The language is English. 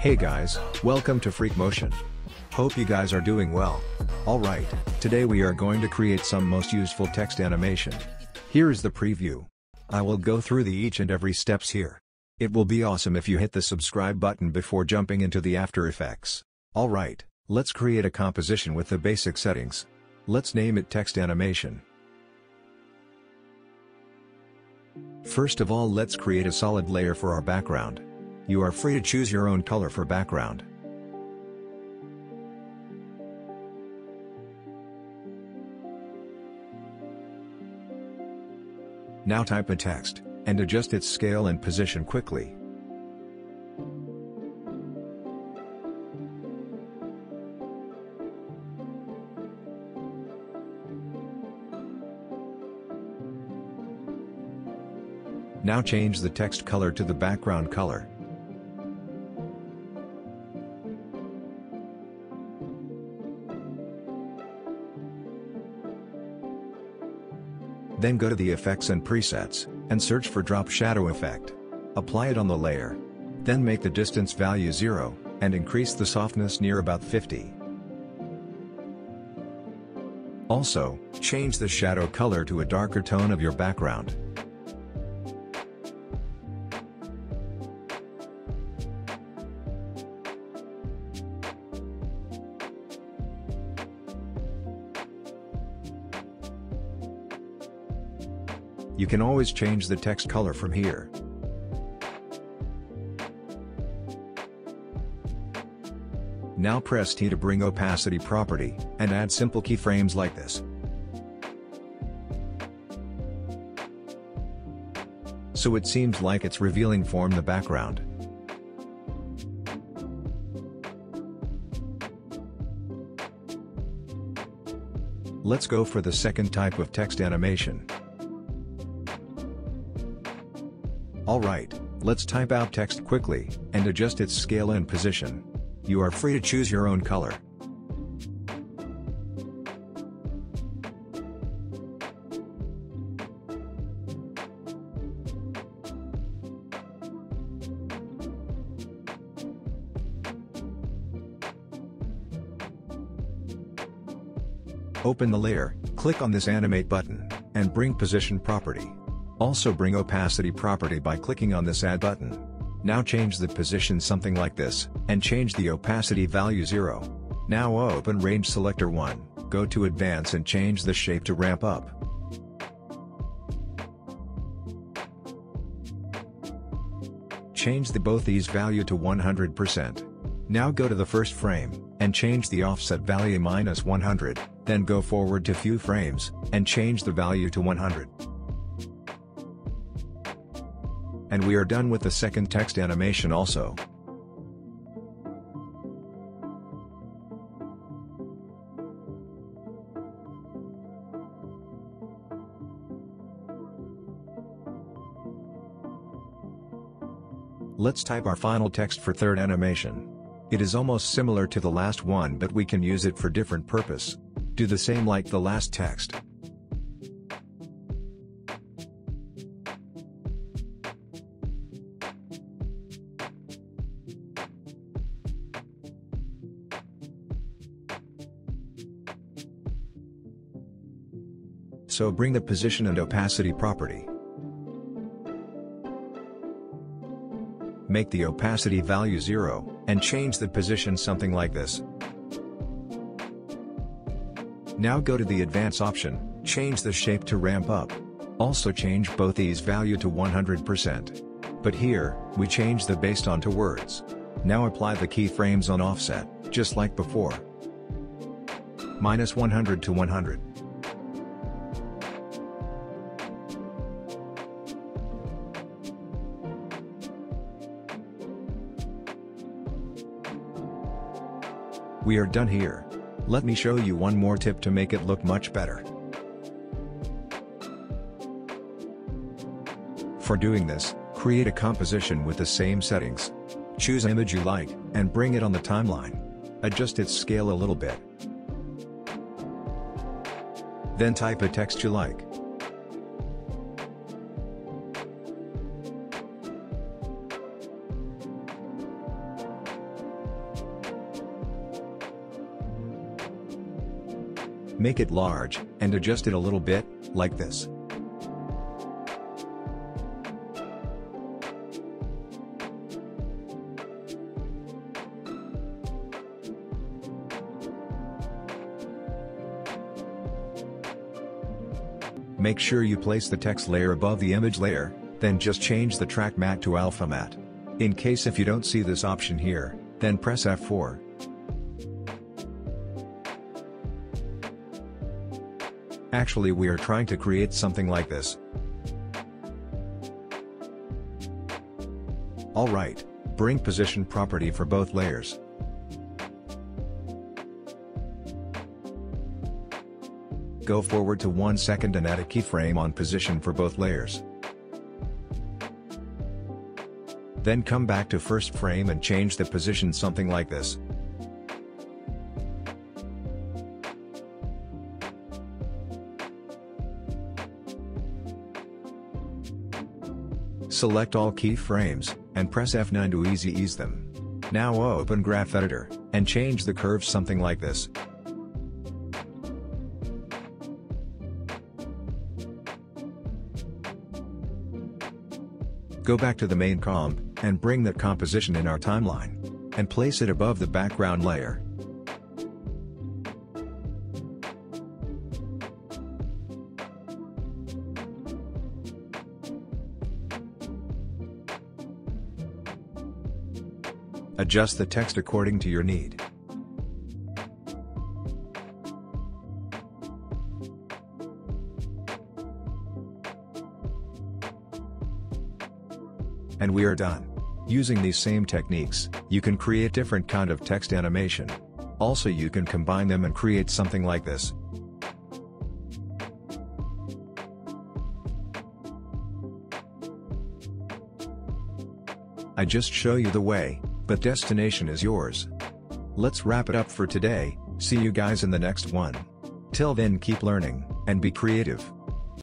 Hey guys, welcome to Freak Motion. Hope you guys are doing well. Alright, today we are going to create some most useful text animation. Here is the preview. I will go through the each and every steps here. It will be awesome if you hit the subscribe button before jumping into the After Effects. Alright, let's create a composition with the basic settings. Let's name it text animation. First of all, let's create a solid layer for our background. You are free to choose your own color for background. Now type a text, and adjust its scale and position quickly. Now change the text color to the background color. Then go to the effects and presets, and search for drop shadow effect. Apply it on the layer. Then make the distance value 0, and increase the softness near about 50. Also, change the shadow color to a darker tone of your background. You can always change the text color from here. Now press T to bring opacity property, and add simple keyframes like this. So it seems like it's revealing from the background. Let's go for the second type of text animation. Alright, let's type out text quickly, and adjust its scale and position. You are free to choose your own color. Open the layer, click on this animate button, and bring position property. Also bring opacity property by clicking on this add button. Now change the position something like this, and change the opacity value 0. Now open range selector 1, go to advance and change the shape to ramp up. Change both these value to 100%. Now go to the first frame, and change the offset value minus 100, then go forward to few frames, and change the value to 100. And we are done with the second text animation also. Let's type our final text for third animation. It is almost similar to the last one, but we can use it for different purpose. Do the same like the last text. So bring the position and opacity property. Make the opacity value 0, and change the position something like this. Now go to the advance option, change the shape to ramp up. Also change both these value to 100%. But here, we change the based on to words. Now apply the keyframes on offset, just like before. Minus 100 to 100. We are done here. Let me show you one more tip to make it look much better. For doing this, create a composition with the same settings. Choose an image you like, and bring it on the timeline. Adjust its scale a little bit. Then type a text you like. make it large, and adjust it a little bit, like this. Make sure you place the text layer above the image layer, then just change the track mat to alpha mat. In case if you don't see this option here, then press F4. Actually, we are trying to create something like this. Alright, bring position property for both layers. Go forward to 1 second and add a keyframe on position for both layers. Then come back to first frame and change the position something like this. Select all keyframes, and press F9 to easy ease them. Now open Graph Editor, and change the curve something like this. Go back to the main comp, and bring that composition in our timeline, and place it above the background layer. Adjust the text according to your need. And we are done. Using these same techniques, you can create different kind of text animation. Also, you can combine them and create something like this. I just show you the way, but destination is yours. Let's wrap it up for today. See you guys in the next one. Till then, keep learning, and be creative.